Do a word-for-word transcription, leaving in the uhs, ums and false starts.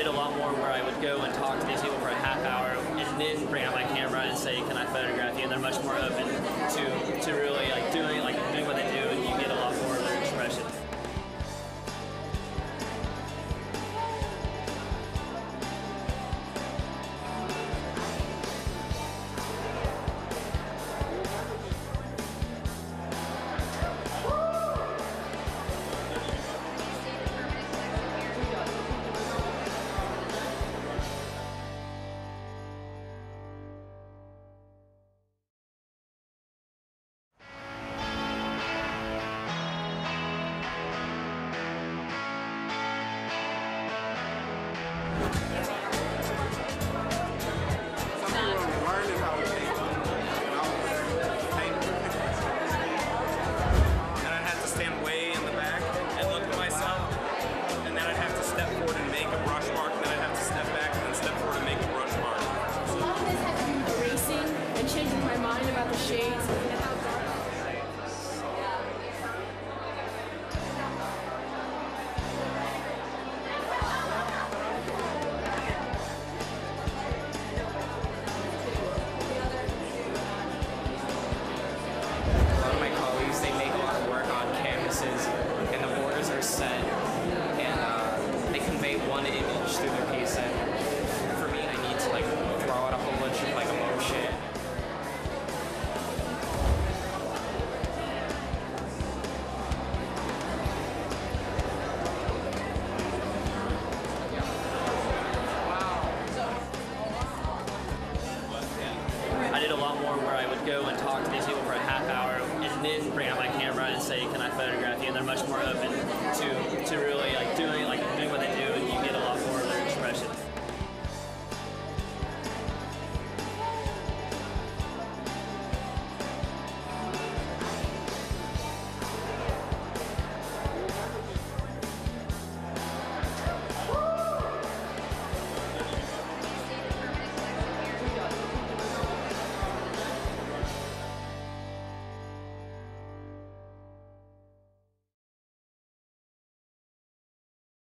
did a lot more where I would go and talk to these people for a half hour and then bring out my camera and say, can I photograph you? And they're much more open to, to really like doing like doing what they do, and you get a lot more of their expression. Bring out my camera and say, can I photograph you? And they're much more open to, to really